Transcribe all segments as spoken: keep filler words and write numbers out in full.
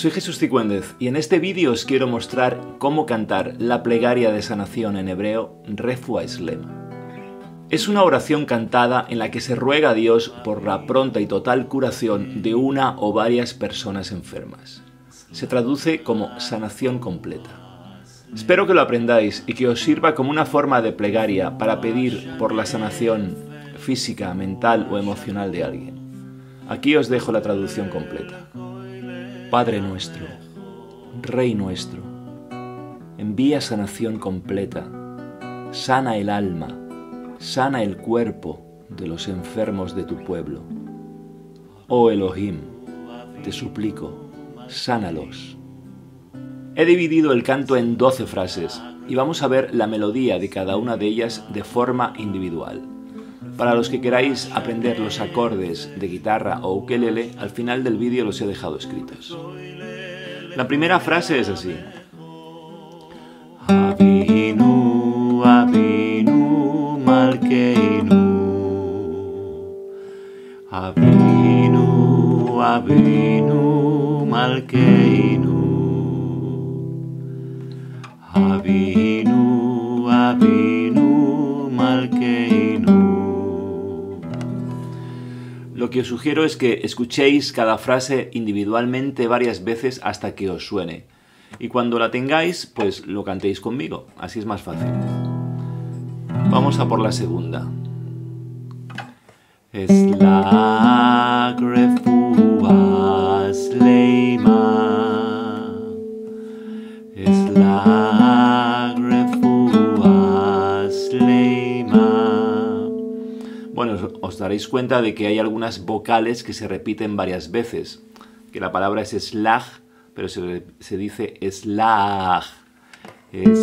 Soy Jesús Cicuéndez y en este vídeo os quiero mostrar cómo cantar la plegaria de sanación en hebreo Refua Shlema. Es una oración cantada en la que se ruega a Dios por la pronta y total curación de una o varias personas enfermas. Se traduce como sanación completa. Espero que lo aprendáis y que os sirva como una forma de plegaria para pedir por la sanación física, mental o emocional de alguien. Aquí os dejo la traducción completa. Padre nuestro, Rey nuestro, envía sanación completa, sana el alma, sana el cuerpo de los enfermos de tu pueblo. Oh Elohim, te suplico, sánalos. He dividido el canto en doce frases y vamos a ver la melodía de cada una de ellas de forma individual. Para los que queráis aprender los acordes de guitarra o ukelele, al final del vídeo los he dejado escritos. La primera frase es así. Avinu, Avinu, malkeinu. Avinu, Avinu, malkeinu. Avinu, Avinu, malkeinu. Lo que os sugiero es que escuchéis cada frase individualmente varias veces hasta que os suene. Y cuando la tengáis, pues lo cantéis conmigo. Así es más fácil. Vamos a por la segunda. Silag, Refua Shlema. Silag, Refua Shlema. Bueno, os daréis cuenta de que hay algunas vocales que se repiten varias veces. Que la palabra es Silag, pero se, se dice Silag. Es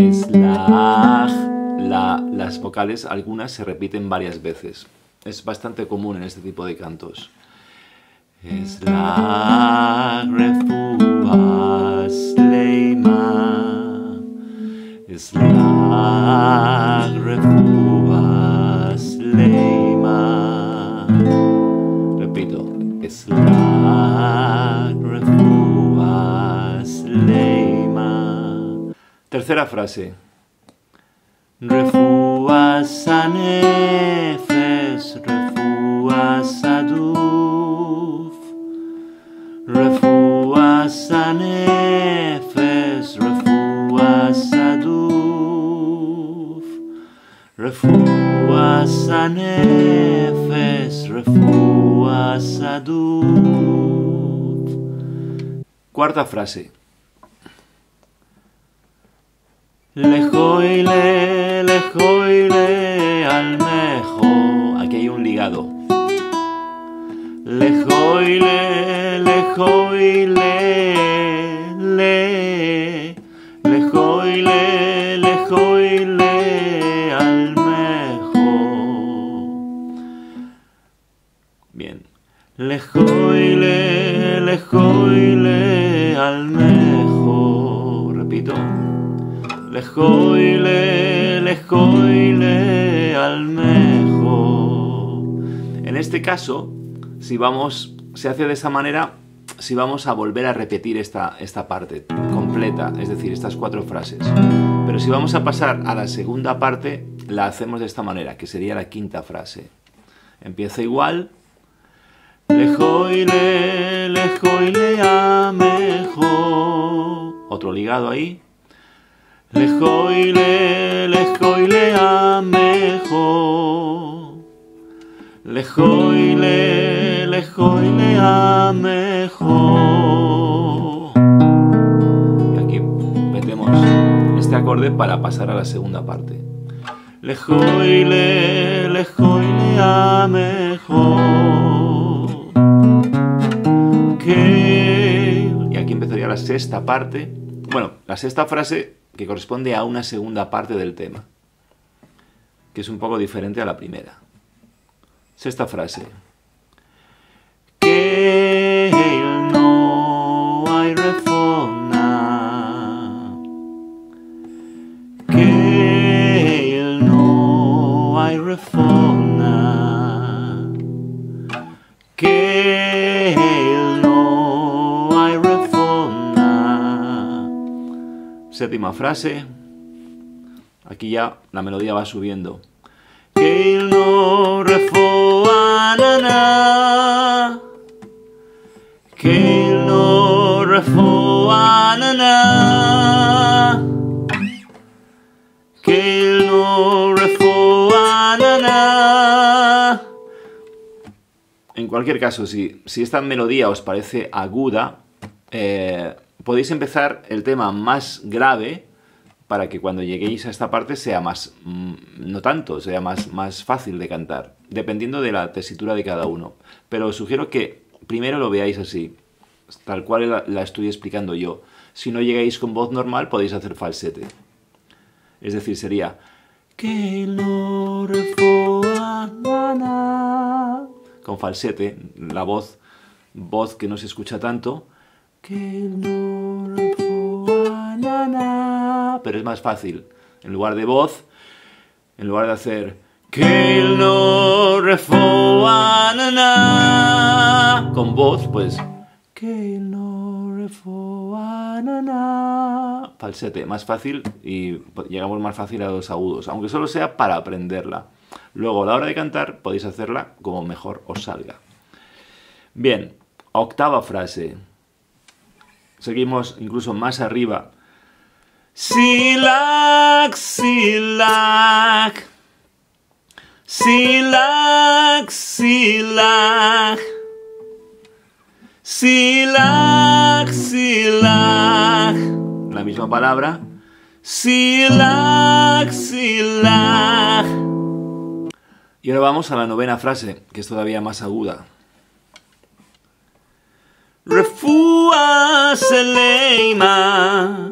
Silag. La, las vocales, algunas, se repiten varias veces. Es bastante común en este tipo de cantos. Silag, Refua Shlema. Silag, Refua Shlema. Repito. Silag, Refua Shlema. Tercera frase. Refuas, anefesh, Refuas, aduf. Refuas, anefesh, Refuas, aduf. Refuas, Refuas, anefesh, Refuas, aduf. Cuarta frase. Lejoile, Lejoile, almejo. Aquí hay un ligado. Lejoile, Lejoile, le. Lejoile, Lejoile, almejo. Bien. Lejoile, Lejoile, almejo. Repito. Lejoile, Lejoile, almejo. En este caso, si vamos, se hace de esta manera, si vamos a volver a repetir esta, esta parte completa, es decir, estas cuatro frases. Pero si vamos a pasar a la segunda parte, la hacemos de esta manera, que sería la quinta frase. Empieza igual. Lejoile, Lejoile, amejo. Otro ligado ahí. Lejoile, Lejoile, amejo. Lejoile, Lejoile, amejo. Y aquí metemos este acorde para pasar a la segunda parte. Lejoile, Lejoile, amejo. Y aquí empezaría la sexta parte, bueno, la sexta frase que corresponde a una segunda parte del tema, que es un poco diferente a la primera. Sexta frase. Que no hay reforma. Que no hay reforma. Que no hay reforma. Séptima frase. Aquí ya la melodía va subiendo. Keil no refoa na na. Keil no refoa na na. Keil no refoa na na. En cualquier caso, si, si esta melodía os parece aguda, eh, podéis empezar el tema más grave, para que cuando lleguéis a esta parte sea más, no tanto, sea más, más fácil de cantar, dependiendo de la tesitura de cada uno. Pero os sugiero que primero lo veáis así, tal cual la, la estoy explicando yo. Si no llegáis con voz normal, podéis hacer falsete. Es decir, sería... con falsete, la voz, voz que no se escucha tanto. Pero es más fácil. En lugar de voz, en lugar de hacer Keil no refoa na na, con voz, pues Keil no refoa na na, falsete, más fácil, y llegamos más fácil a los agudos, aunque solo sea para aprenderla. Luego, a la hora de cantar, podéis hacerla como mejor os salga. Bien, octava frase. Seguimos incluso más arriba. Silag, Silag, Silag, Silag, Silag, Silag, la misma palabra, Silag, Silag. Y ahora vamos a la novena frase, que es todavía más aguda. Refua Shlema,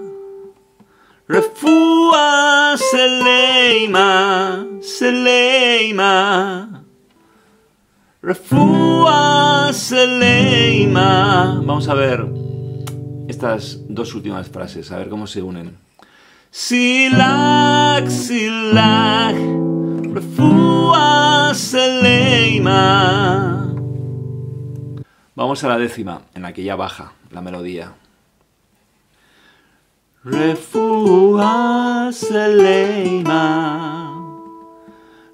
Refua Shlema, Shlema, Refua Shlema. Vamos a ver estas dos últimas frases, a ver cómo se unen. Silag, Silag, Refua Shlema. Vamos a la décima, en la que ya baja la melodía. Refua Shlema,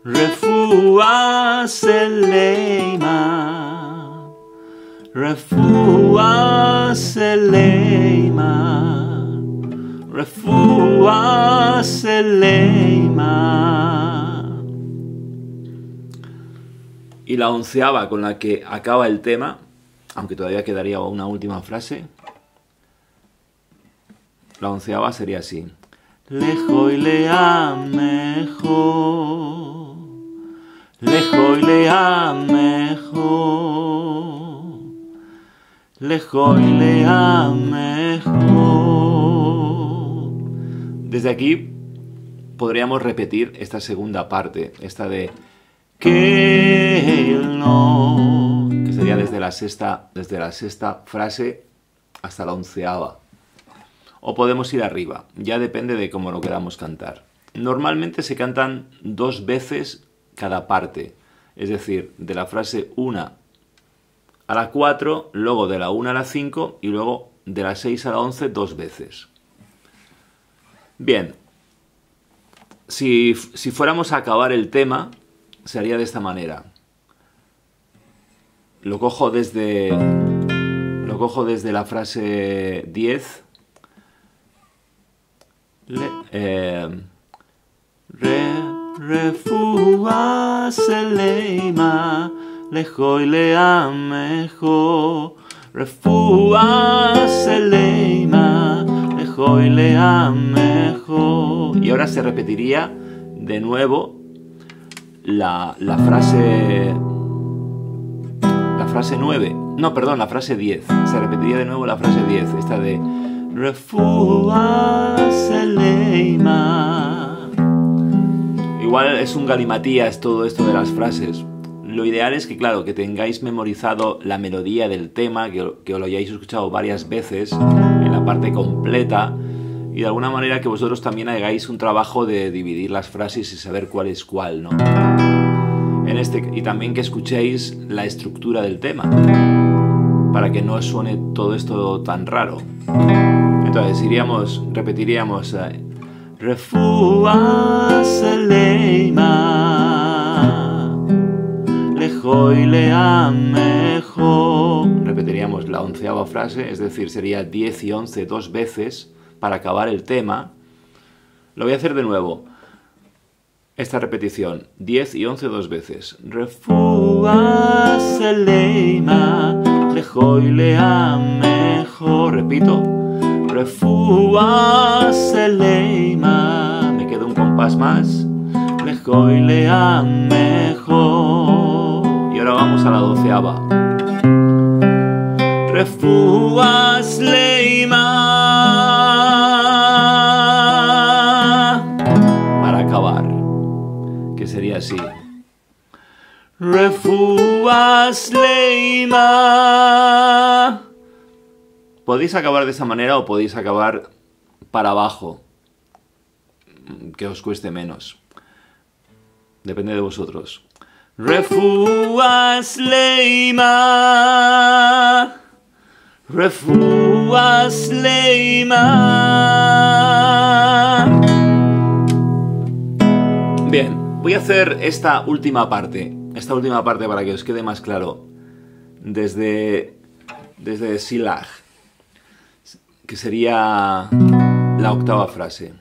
Refua Shlema, Refua Shlema, Refua Shlema. Y la onceava, con la que acaba el tema, aunque todavía quedaría una última frase. La onceava sería así. Lejoile almejo, Lejoile almejo, Lejoile almejo. Desde aquí podríamos repetir esta segunda parte, esta de Keil no, que sería desde la sexta, desde la sexta frase hasta la onceava. O podemos ir arriba, ya depende de cómo lo queramos cantar. Normalmente se cantan dos veces cada parte, es decir, de la frase uno a la cuatro, luego de la uno a la cinco y luego de la seis a la once dos veces. Bien, si, si fuéramos a acabar el tema, se haría de esta manera. Lo cojo desde, lo cojo desde la frase diez. Le, eh, re, Refua Shlema, Lejoile almejo, Refua Shlema, Lejoile almejo. Y ahora se repetiría de nuevo la, la frase, la frase nueve, no, perdón, la frase diez. Se repetiría de nuevo la frase diez, esta de Refua Shlema. Igual es un galimatías todo esto de las frases. Lo ideal es que, claro, que tengáis memorizado la melodía del tema, que, que lo hayáis escuchado varias veces en la parte completa, y de alguna manera que vosotros también hagáis un trabajo de dividir las frases y saber cuál es cuál, ¿no? En este, y también que escuchéis la estructura del tema, para que no os suene todo esto tan raro. Entonces iríamos, repetiríamos Refua Shlema, Lejoile almejo. Repetiríamos la onceava frase, es decir, sería diez y once dos veces para acabar el tema. Lo voy a hacer de nuevo. Esta repetición, diez y once dos veces. Refua Shlema, Lejoile almejo. Repito. Refua Shlema. Me quedo un compás más. Lejoile almejo. Y ahora vamos a la doceava. Refua Shlema. Para acabar, que sería así. Refua Shlema. Podéis acabar de esa manera o podéis acabar para abajo, que os cueste menos. Depende de vosotros. Refua Shlema. Refua Shlema. Bien, voy a hacer esta última parte, esta última parte para que os quede más claro, desde, desde Silag, que sería la octava frase.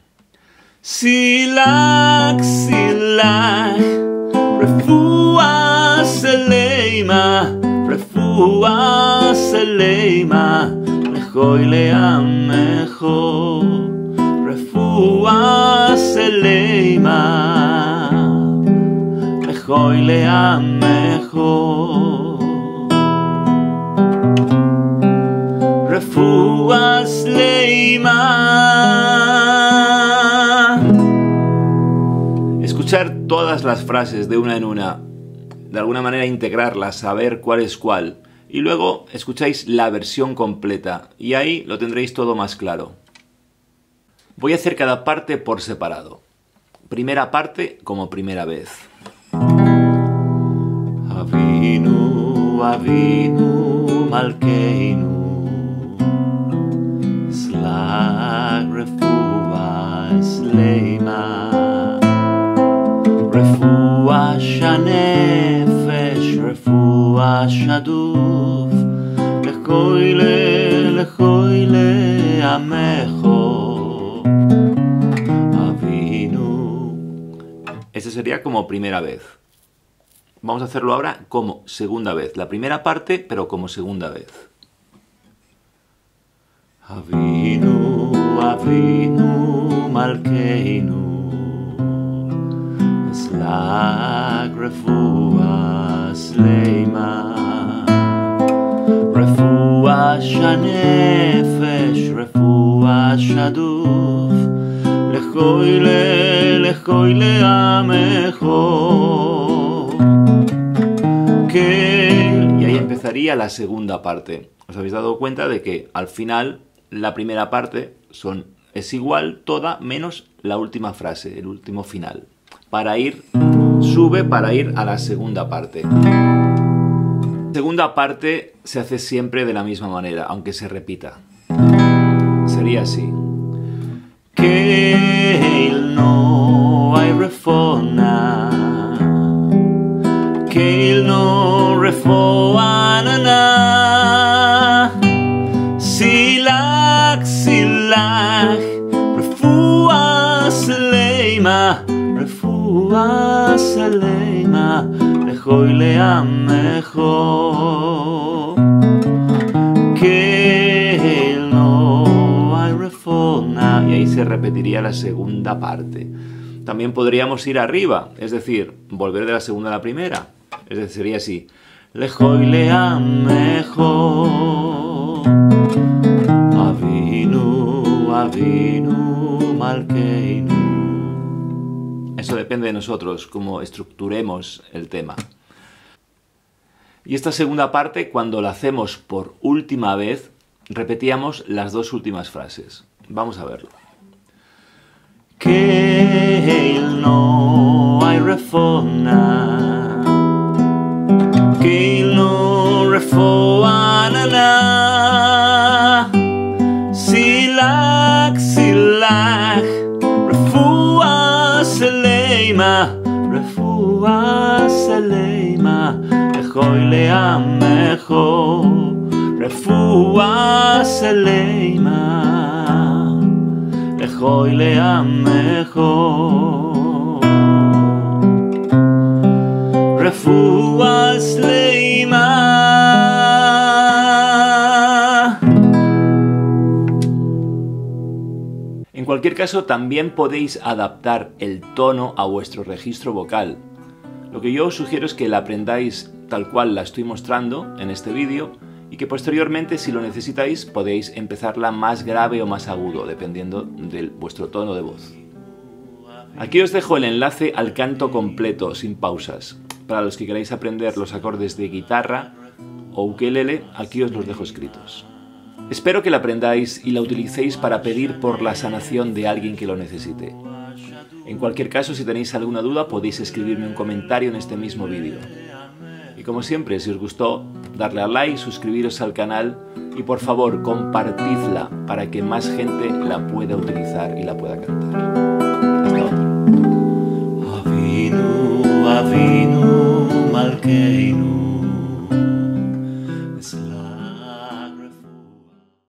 Silaxila, Refua Shlema. Refua Shlema, Lejoile almejo. Refua Shlema, Lejoile almejo. Refua Shlema. Escuchar todas las frases de una en una, de alguna manera integrarlas, saber cuál es cuál. Y luego escucháis la versión completa y ahí lo tendréis todo más claro. Voy a hacer cada parte por separado. Primera parte como primera vez. Avinu, Avinu, malkeinu, Silag, Refua Shlema, Refua Shlema, Refua aduf, Lejoile, Lejoile almejo. Avinu. Este sería como primera vez. Vamos a hacerlo ahora como segunda vez. La primera parte, pero como segunda vez. Avinu, Avinu, malkeinu, Silag, Refua Shlema, Refua anefesh, Refua aduf, Lejoile, Lejoile almejo. Y ahí empezaría la segunda parte. Os habéis dado cuenta de que al final la primera parte son, es igual toda menos la última frase, el último final. Para ir, sube para ir a la segunda parte. La segunda parte se hace siempre de la misma manera, aunque se repita. Sería así. Que no hay refona, que no refoana, Silag, Silag, Refua Shlema, Refua Shlema, Lejoile almejo. Que no hay refona. Y ahí se repetiría la segunda parte. También podríamos ir arriba, es decir, volver de la segunda a la primera. Es decir, sería así. Lejoile almejo. Avinu, Avinu, malkeinu. Eso depende de nosotros, cómo estructuremos el tema. Y esta segunda parte, cuando la hacemos por última vez, repetíamos las dos últimas frases. Vamos a verlo. Que no hay refona, que no refoana, si la Shlema, Lejoile almejo, Refua Shlema, Lejoile almejo, Refua Shlema. En cualquier caso, también podéis adaptar el tono a vuestro registro vocal. Lo que yo os sugiero es que la aprendáis tal cual la estoy mostrando en este vídeo y que posteriormente, si lo necesitáis, podéis empezarla más grave o más agudo, dependiendo de vuestro tono de voz. Aquí os dejo el enlace al canto completo, sin pausas. Para los que queráis aprender los acordes de guitarra o ukelele, aquí os los dejo escritos. Espero que la aprendáis y la utilicéis para pedir por la sanación de alguien que lo necesite. En cualquier caso, si tenéis alguna duda, podéis escribirme un comentario en este mismo vídeo. Y como siempre, si os gustó, darle a like, suscribiros al canal y por favor, compartidla para que más gente la pueda utilizar y la pueda cantar.